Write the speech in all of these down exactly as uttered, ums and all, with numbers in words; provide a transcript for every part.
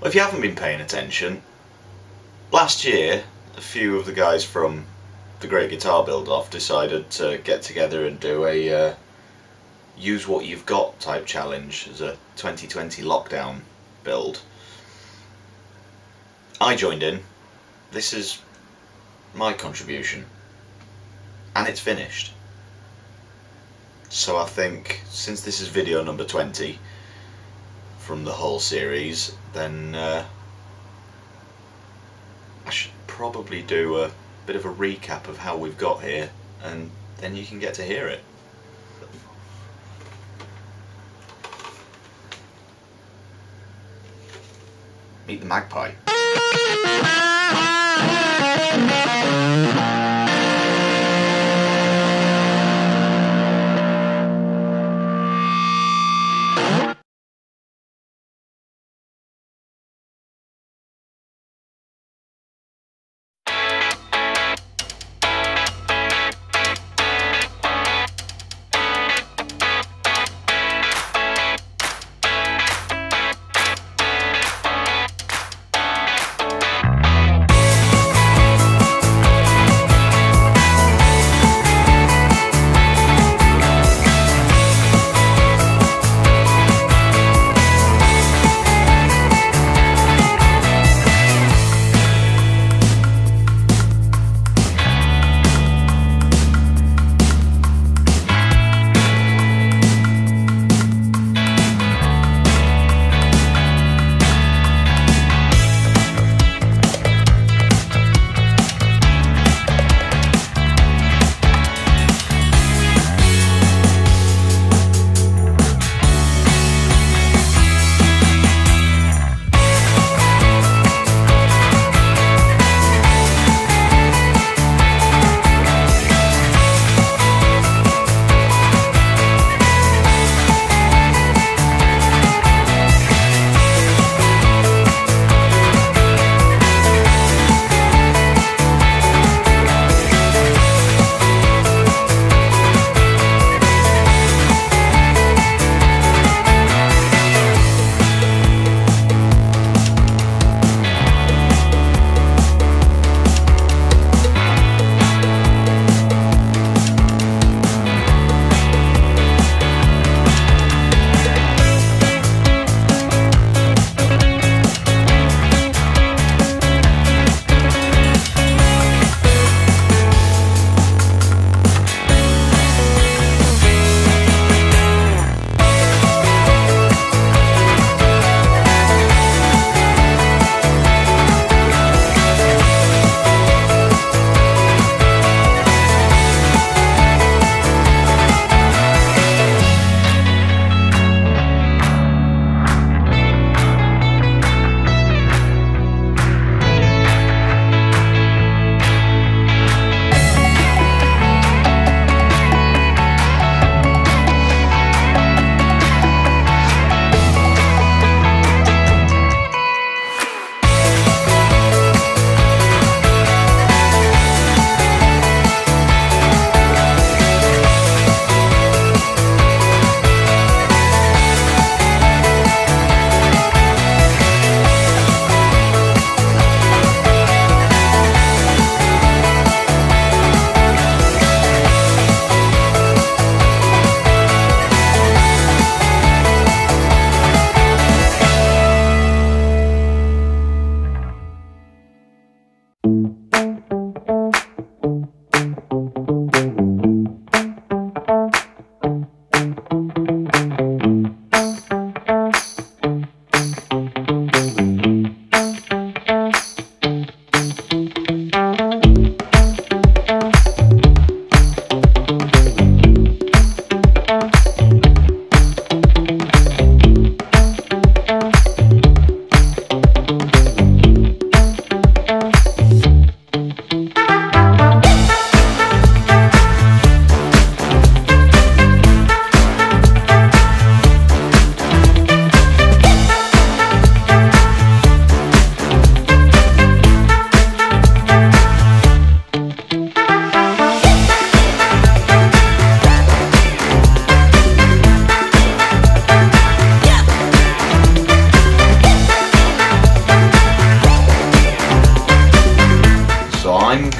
Well, if you haven't been paying attention, last year a few of the guys from The Great Guitar Build Off decided to get together and do a uh, use what you've got type challenge as a twenty twenty lockdown build. I joined in. This is my contribution, and it's finished. So I think since this is video number twenty from the whole series, then uh, I should probably do a bit of a recap of how we've got here, and then you can get to hear it. Meet the Magpie.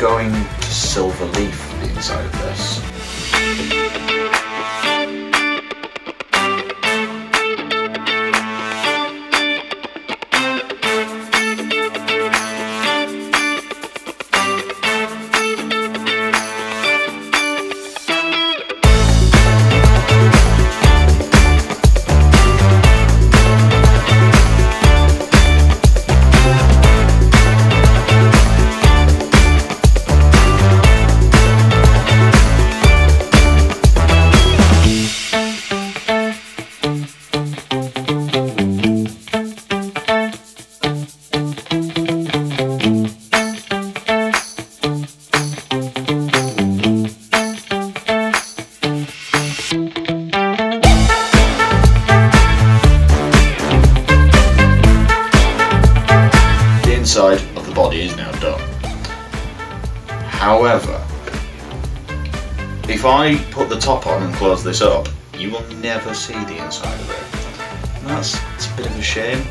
going to silver leaf the inside of this. Side of the body is now done. However, if I put the top on and close this up, you will never see the inside of it. And that's it's a bit of a shame.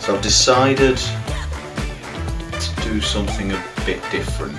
So I've decided to do something a bit different.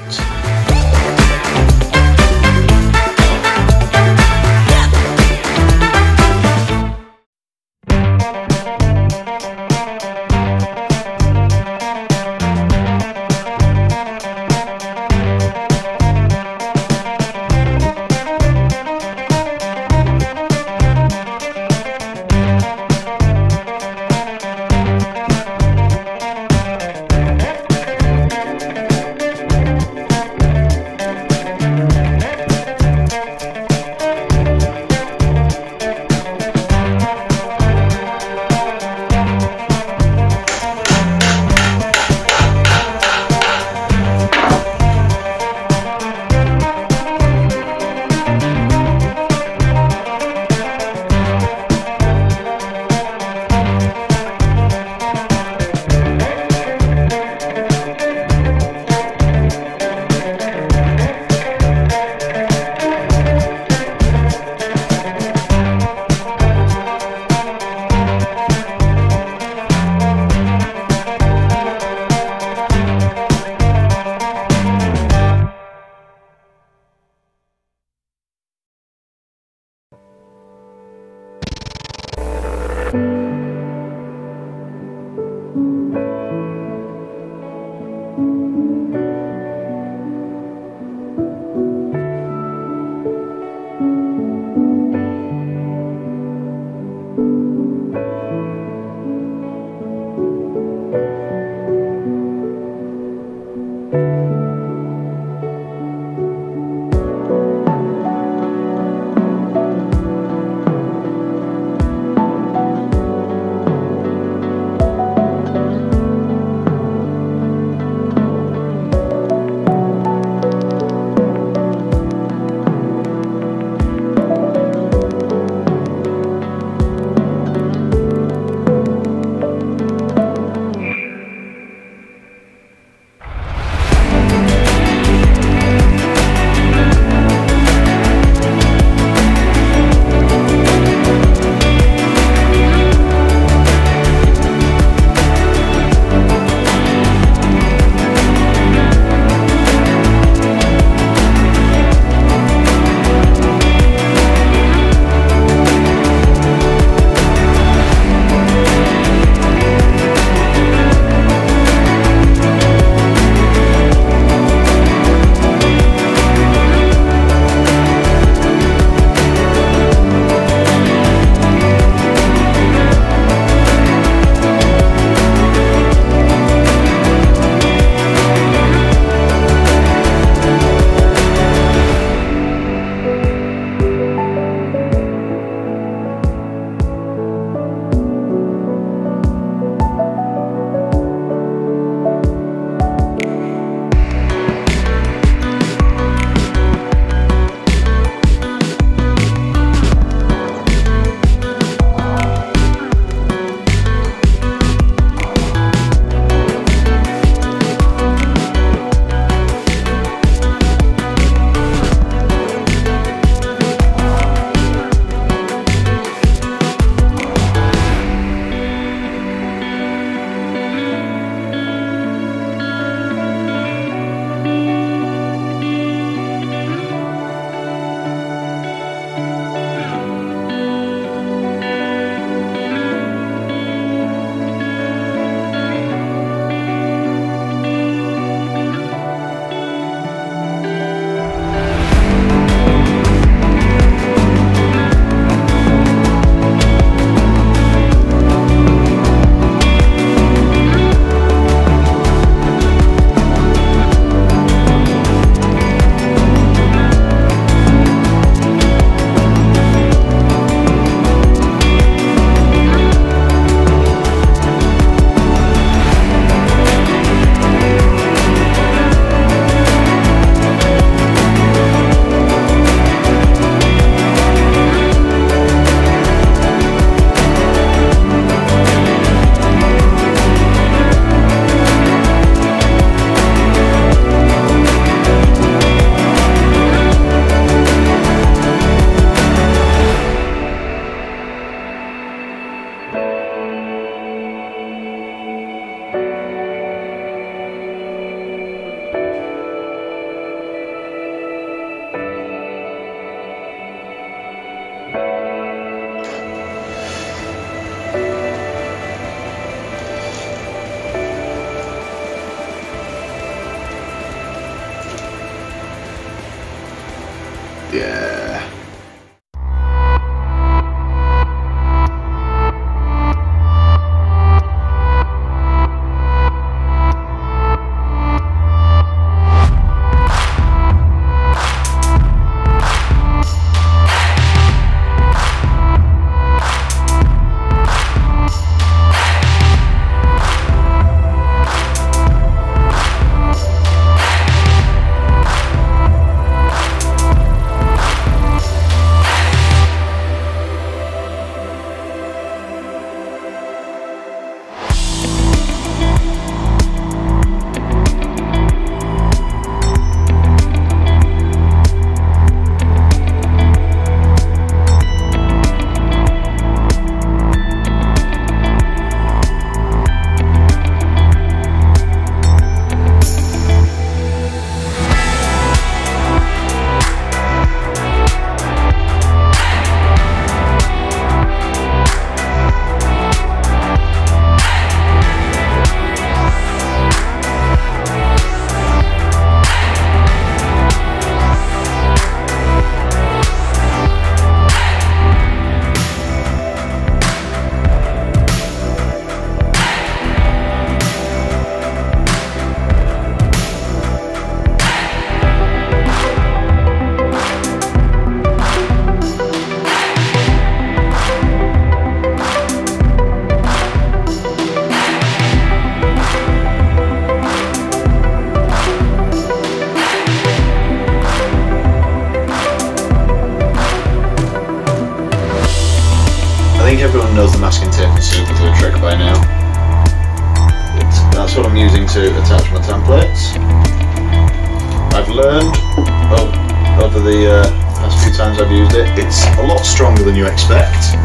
times I've used it. It's a lot stronger than you expect.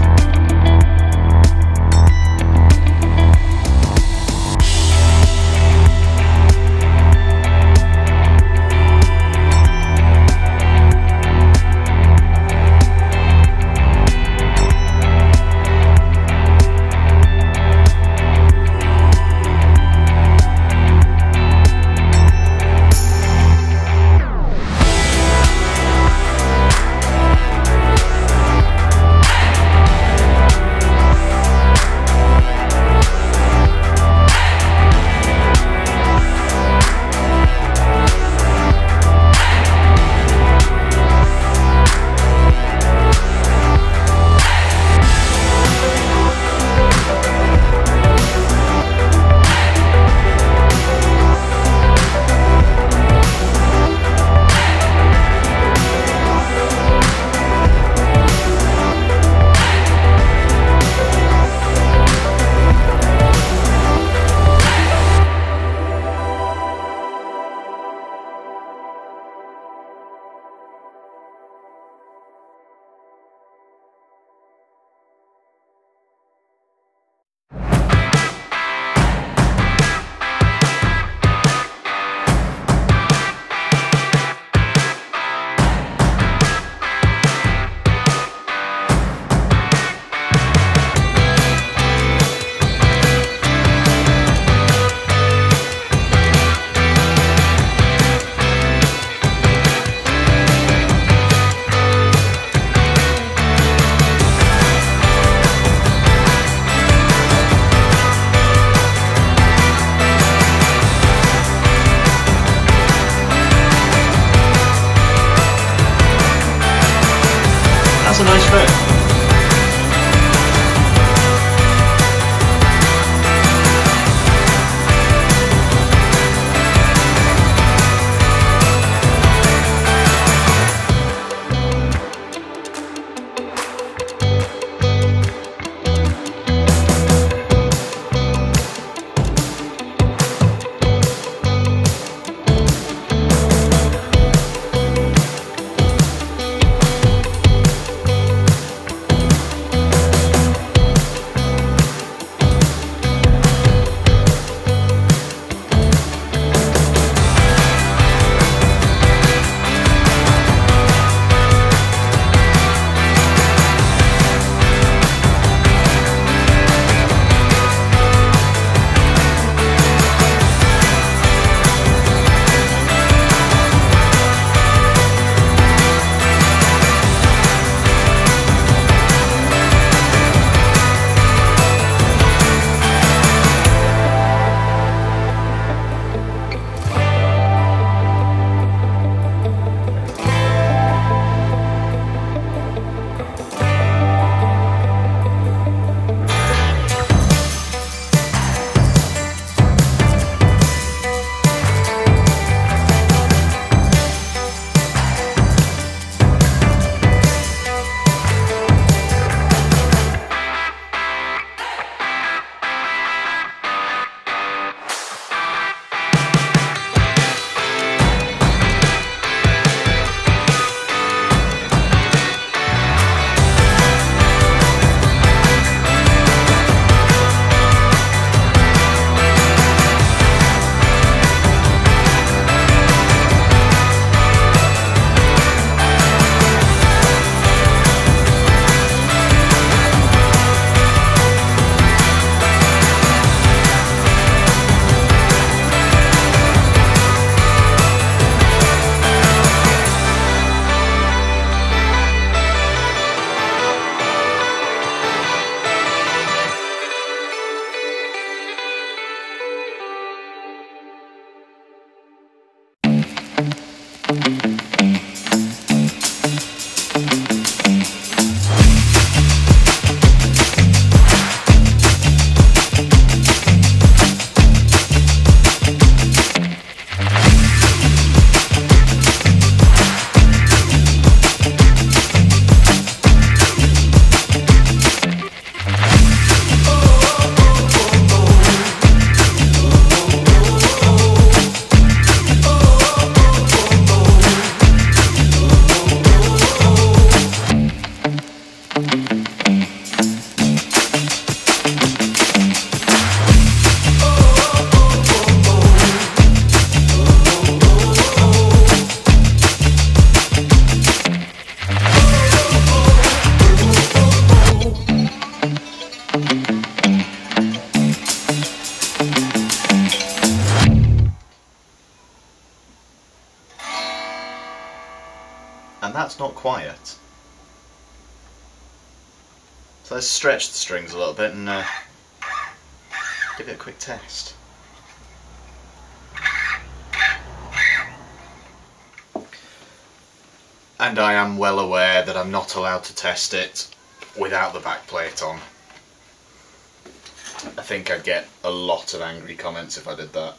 that's not quiet. So let's stretch the strings a little bit and uh, give it a quick test. And I am well aware that I'm not allowed to test it without the backplate on. I think I'd get a lot of angry comments if I did that.